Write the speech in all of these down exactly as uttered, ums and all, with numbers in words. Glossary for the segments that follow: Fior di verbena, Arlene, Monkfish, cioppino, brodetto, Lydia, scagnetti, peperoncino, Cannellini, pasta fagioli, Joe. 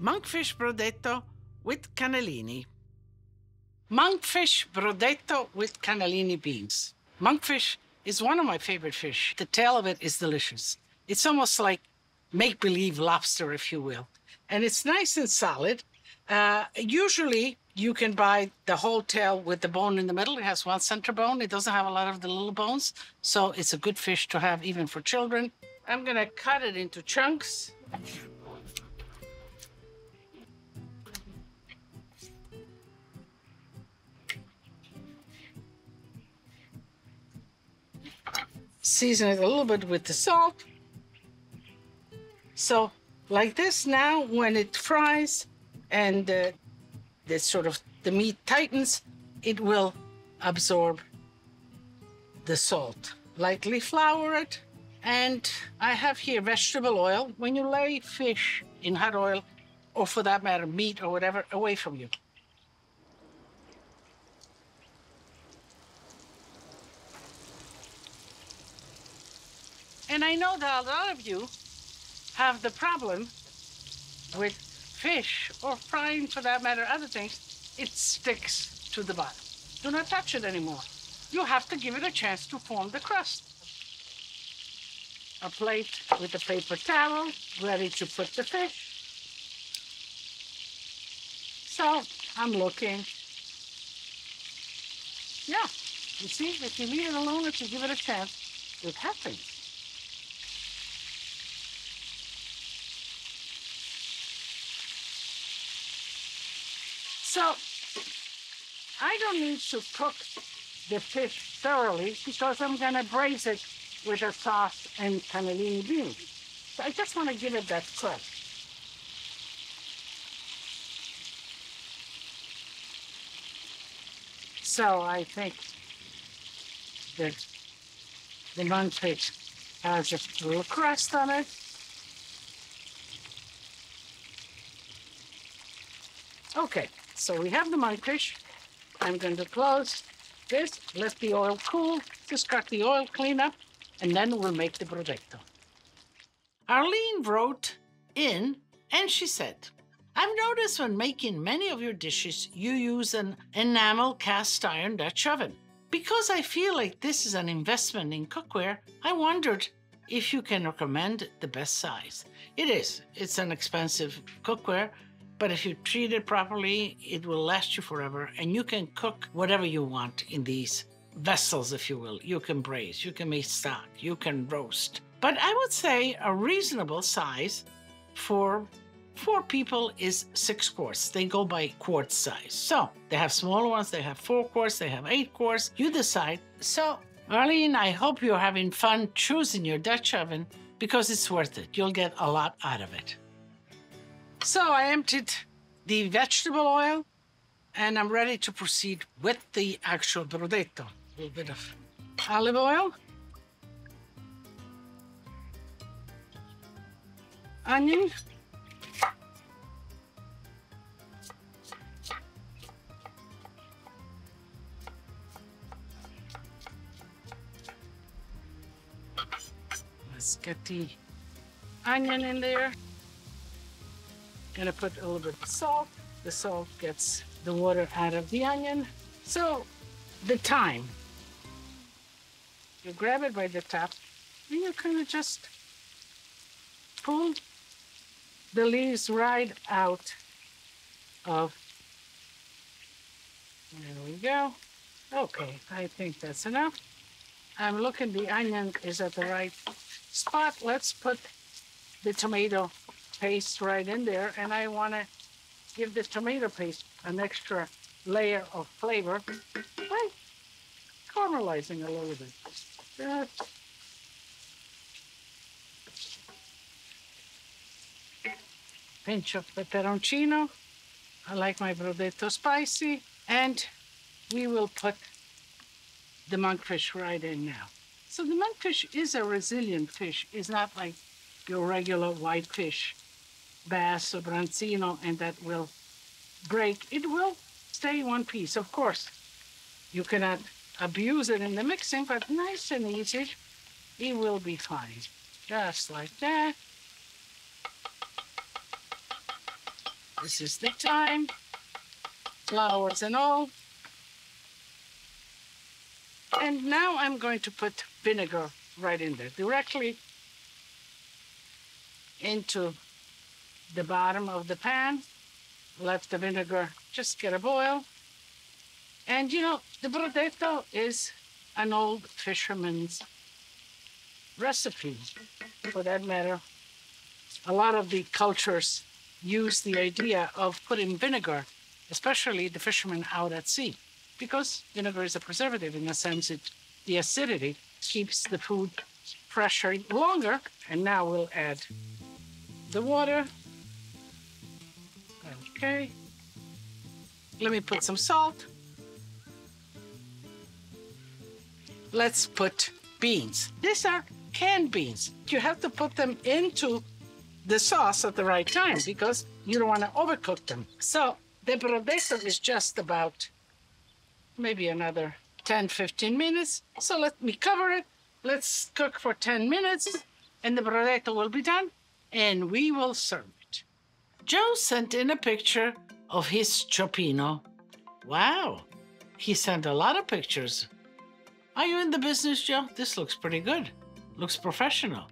Monkfish brodetto with cannellini. Monkfish brodetto with cannellini beans. Monkfish is one of my favorite fish. The tail of it is delicious. It's almost like make-believe lobster, if you will. And it's nice and solid. Uh, usually, you can buy the whole tail with the bone in the middle. It has one center bone. It doesn't have a lot of the little bones. So it's a good fish to have even for children. I'm gonna cut it into chunks. Season it a little bit with the salt. So like this now, when it fries and uh, the sort of the meat tightens, it will absorb the salt. Lightly flour it. And I have here vegetable oil. When you lay fish in hot oil, or for that matter, meat or whatever, away from you. And I know that a lot of you have the problem with fish, or frying for that matter, other things, it sticks to the bottom. Do not touch it anymore. You have to give it a chance to form the crust. A plate with a paper towel, ready to put the fish. So I'm looking. Yeah, you see, if you leave it alone, if you give it a chance, it happens. So I don't need to cook the fish thoroughly because I'm going to braise it with a sauce and cannellini beans. So I just want to give it that crust. So I think that the monkfish has a little crust on it. Okay. So we have the monkfish. I'm going to close this, let the oil cool, just cut the oil clean up, and then we'll make the brodetto. Arlene wrote in and she said, I've noticed when making many of your dishes, you use an enamel cast iron Dutch oven. Because I feel like this is an investment in cookware, I wondered if you can recommend the best size. It is, it's an expensive cookware, but if you treat it properly, it will last you forever, and you can cook whatever you want in these vessels, if you will. You can braise, you can make stock, you can roast. But I would say a reasonable size for four people is six quarts. They go by quart size. So they have smaller ones, they have four quarts, they have eight quarts. You decide. So Arlene, I hope you're having fun choosing your Dutch oven because it's worth it. You'll get a lot out of it. So I emptied the vegetable oil, and I'm ready to proceed with the actual brodetto. A little bit of olive oil. Onion. Let's get the onion in there. Gonna put a little bit of salt. The salt gets the water out of the onion. So the thyme. You grab it by the top and you kind of just pull the leaves right out of. There we go. Okay, I think that's enough. I'm looking, the onion is at the right spot. Let's put the tomato paste right in there, and I want to give the tomato paste an extra layer of flavor by caramelizing a little bit. Just... pinch of peperoncino. I like my brodetto spicy, and we will put the monkfish right in now. So the monkfish is a resilient fish. It's not like your regular white fish, bass or branzino, and that will break. It will stay one piece. Of course, you cannot abuse it in the mixing, but nice and easy, it will be fine. Just like that. This is the time, flowers and all. And now I'm going to put vinegar right in there, directly into the bottom of the pan. Let the vinegar just get a boil. And you know, the brodetto is an old fisherman's recipe, for that matter. A lot of the cultures use the idea of putting vinegar, especially the fishermen out at sea, because vinegar is a preservative in the sense that the acidity keeps the food fresher longer. And now we'll add the water. Okay. Let me put some salt. Let's put beans. These are canned beans. You have to put them into the sauce at the right time because you don't want to overcook them. So the brodetto is just about maybe another ten, fifteen minutes. So let me cover it. Let's cook for ten minutes and the brodetto will be done and we will serve it. Joe sent in a picture of his cioppino. Wow, he sent a lot of pictures. Are you in the business, Joe? This looks pretty good. Looks professional.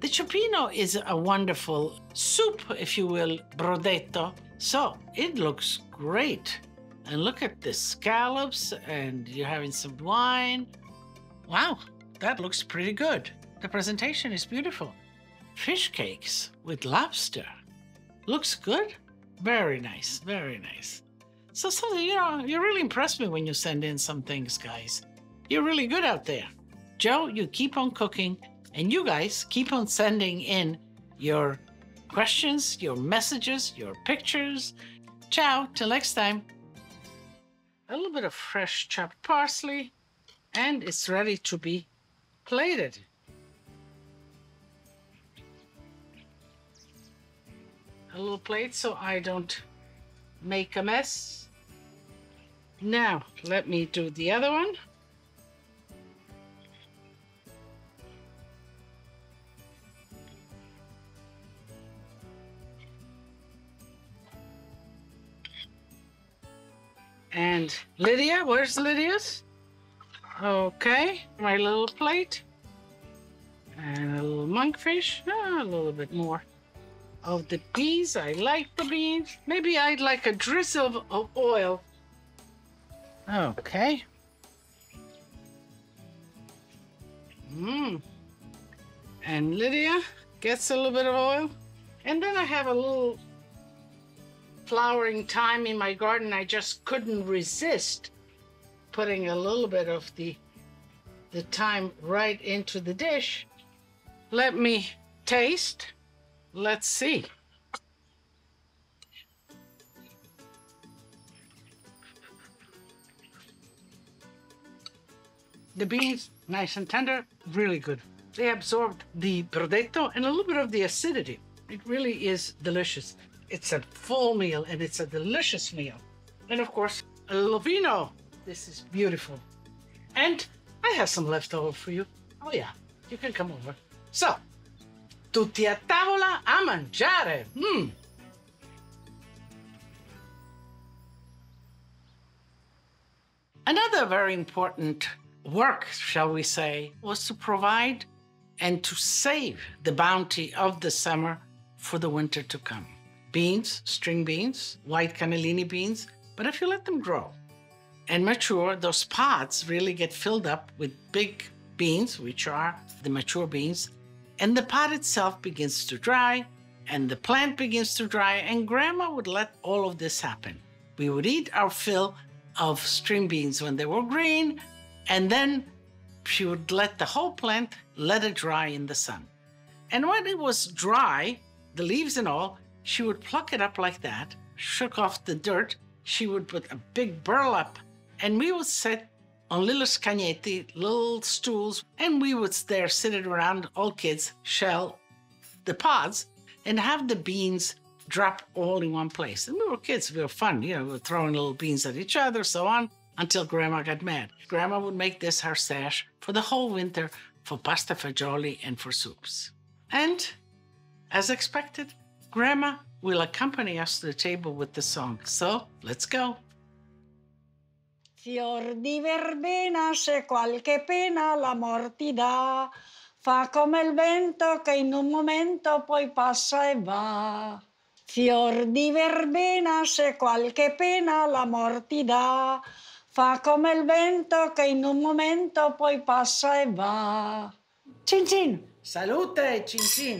The cioppino is a wonderful soup, if you will, brodetto. So it looks great. And look at the scallops, and you're having some wine. Wow, that looks pretty good. The presentation is beautiful. Fish cakes with lobster. Looks good. Very nice, very nice. So, so you know, you really impress me when you send in some things, guys. You're really good out there. Joe, you keep on cooking, and you guys keep on sending in your questions, your messages, your pictures. Ciao, till next time. A little bit of fresh chopped parsley, and it's ready to be plated. A little plate so I don't make a mess. Now, let me do the other one. And Lydia, where's Lydia's? Okay, my little plate. And a little monkfish, oh, a little bit more of the peas. I like the beans. Maybe I'd like a drizzle of oil. Okay. Mmm. And Lydia gets a little bit of oil. And then I have a little flowering time in my garden. I just couldn't resist putting a little bit of the the thyme right into the dish. Let me taste. Let's see. The beans, nice and tender, really good. They absorbed the brodetto and a little bit of the acidity. It really is delicious. It's a full meal and it's a delicious meal. And of course, a little vino. This is beautiful. And I have some leftover for you. Oh yeah, you can come over. So, tutti a tavola a mangiare. Mm. Another very important work, shall we say, was to provide and to save the bounty of the summer for the winter to come. Beans, string beans, white cannellini beans, but if you let them grow and mature, those pods really get filled up with big beans, which are the mature beans, and the pod itself begins to dry, and the plant begins to dry, and Grandma would let all of this happen. We would eat our fill of string beans when they were green, and then she would let the whole plant let it dry in the sun. And when it was dry, the leaves and all, she would pluck it up like that, shook off the dirt. She would put a big burlap, and we would sit on little scagnetti, little stools, and we would there sit it around, all kids, shell the pods, and have the beans drop all in one place. And we were kids, we were fun, you know, we were throwing little beans at each other, so on, until Grandma got mad. Grandma would make this her stash for the whole winter for pasta fagioli and for soups. And, as expected, Grandma will accompany us to the table with the song. So, let's go. Fior di verbena, se qualche pena la morte dà, fa come il vento che in un momento poi passa e va. Fior di verbena, se qualche pena la morte dà, fa come il vento che in un momento poi passa e va. Cin cin! Salute, cin cin!